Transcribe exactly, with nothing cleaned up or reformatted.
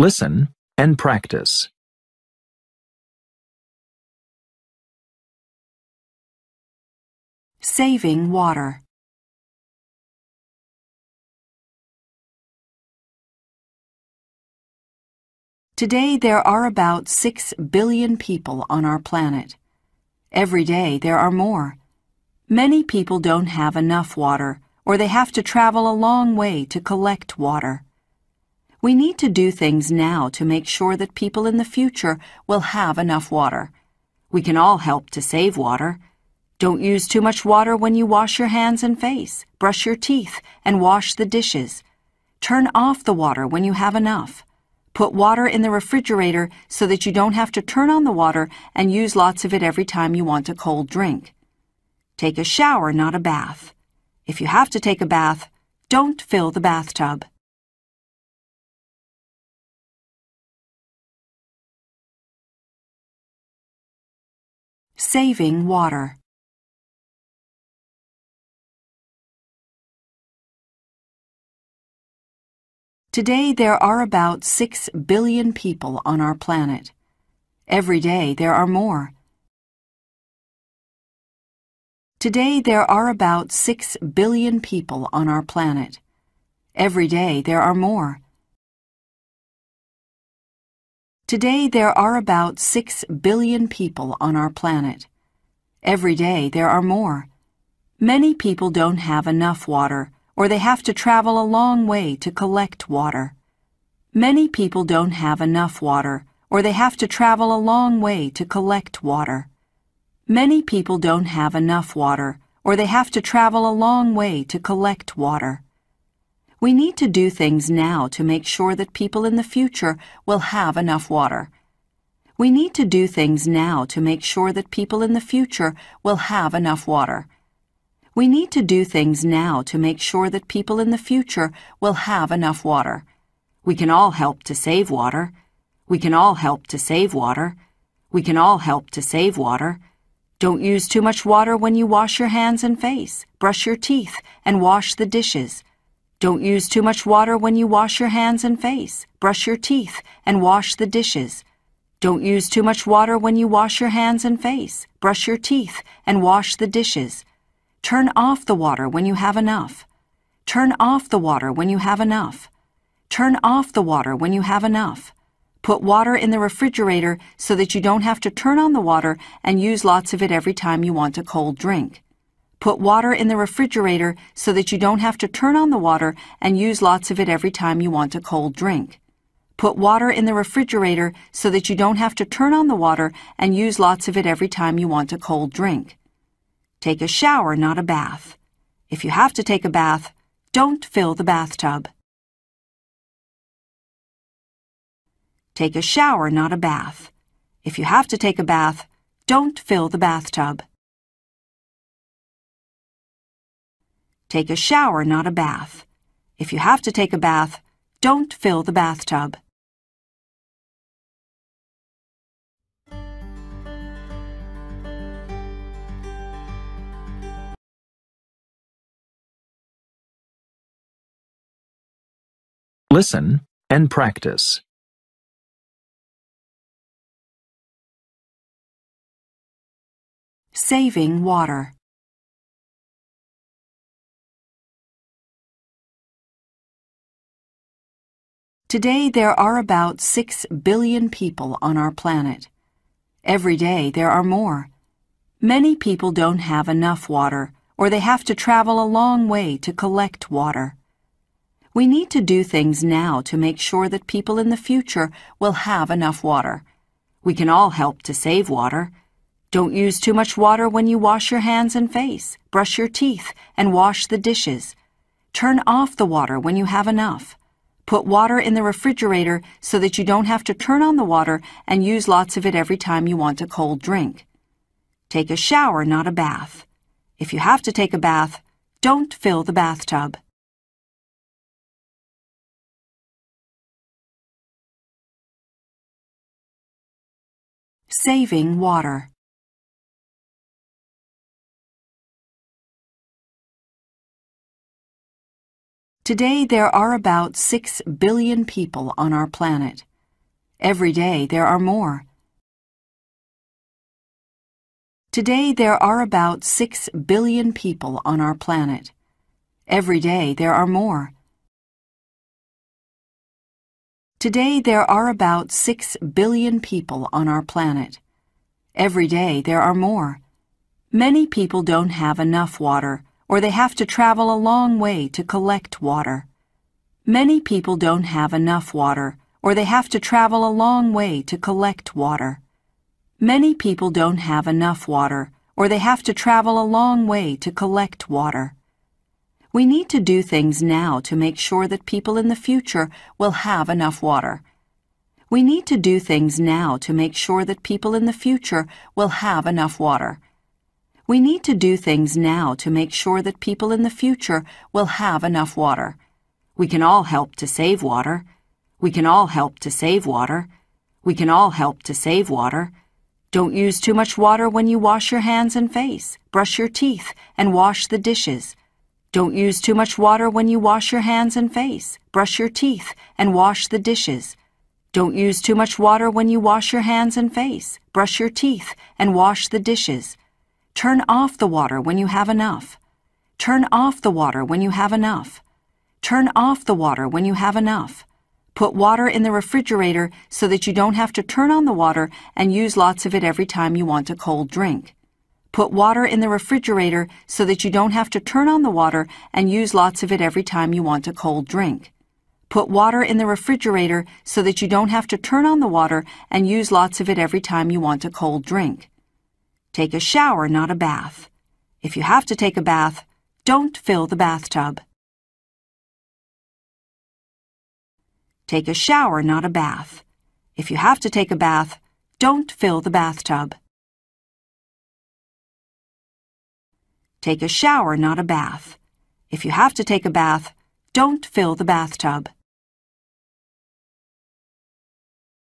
Listen and practice. Saving water. Today there are about six billion people on our planet. Every day there are more. Many people don't have enough water, or they have to travel a long way to collect water. We need to do things now to make sure that people in the future will have enough water. We can all help to save water. Don't use too much water when you wash your hands and face, brush your teeth, and wash the dishes. Turn off the water when you have enough. Put water in the refrigerator so that you don't have to turn on the water and use lots of it every time you want a cold drink. Take a shower, not a bath. If you have to take a bath, don't fill the bathtub. Saving water. Today there are about six billion people on our planet. Every day there are more. Today there are about six billion people on our planet. Every day there are more. Today there are about six billion people on our planet. Every day there are more. Many people don't have enough water, or they have to travel a long way to collect water. Many people don't have enough water, or they have to travel a long way to collect water. Many people don't have enough water, or they have to travel a long way to collect water. We need to do things now to make sure that people in the future will have enough water. We need to do things now to make sure that people in the future will have enough water. We need to do things now to make sure that people in the future will have enough water. We can all help to save water. We can all help to save water. We can all help to save water. Don't use too much water when you wash your hands and face, brush your teeth, and wash the dishes. Don't use too much water when you wash your hands and face, brush your teeth, and wash the dishes. Don't use too much water when you wash your hands and face, brush your teeth, and wash the dishes. Turn off the water when you have enough. Turn off the water when you have enough. Turn off the water when you have enough. Put water in the refrigerator so that you don't have to turn on the water and use lots of it every time you want a cold drink. Put water in the refrigerator so that you don't have to turn on the water and use lots of it every time you want a cold drink. Put water in the refrigerator so that you don't have to turn on the water and use lots of it every time you want a cold drink. Take a shower, not a bath. If you have to take a bath, don't fill the bathtub. Take a shower, not a bath. If you have to take a bath, don't fill the bathtub. Take a shower, not a bath. If you have to take a bath, don't fill the bathtub. Listen and practice. Saving water. Today there are about six billion people on our planet. Every day there are more. Many people don't have enough water, or they have to travel a long way to collect water. We need to do things now to make sure that people in the future will have enough water. We can all help to save water. Don't use too much water when you wash your hands and face, brush your teeth, and wash the dishes. Turn off the water when you have enough. Put water in the refrigerator so that you don't have to turn on the water and use lots of it every time you want a cold drink. Take a shower, not a bath. If you have to take a bath, don't fill the bathtub. Saving water. Today there are about six billion people on our planet. Every day there are more. Today there are about six billion people on our planet. Every day there are more. Today there are about six billion people on our planet. Every day there are more. Many people don't have enough water, or they have to travel a long way to collect water. Many people don't have enough water, or they have to travel a long way to collect water. Many people don't have enough water, or they have to travel a long way to collect water. We need to do things now to make sure that people in the future will have enough water. We need to do things now to make sure that people in the future will have enough water. We need to do things now to make sure that people in the future will have enough water. We can all help to save water. We can all help to save water. We can all help to save water. Don't use too much water when you wash your hands and face, brush your teeth, and wash the dishes. Don't use too much water when you wash your hands and face, brush your teeth, and wash the dishes. Don't use too much water when you wash your hands and face, brush your teeth, and wash the dishes. Turn off the water when you have enough. Turn off the water when you have enough. Turn off the water when you have enough. Put water in the refrigerator so that you don't have to turn on the water and use lots of it every time you want a cold drink. Put water in the refrigerator so that you don't have to turn on the water and use lots of it every time you want a cold drink. Put water in the refrigerator so that you don't have to turn on the water and use lots of it every time you want a cold drink. Take a shower, not a bath. If you have to take a bath, don't fill the bathtub. Take a shower, not a bath. If you have to take a bath, don't fill the bathtub. Take a shower, not a bath. If you have to take a bath, don't fill the bathtub.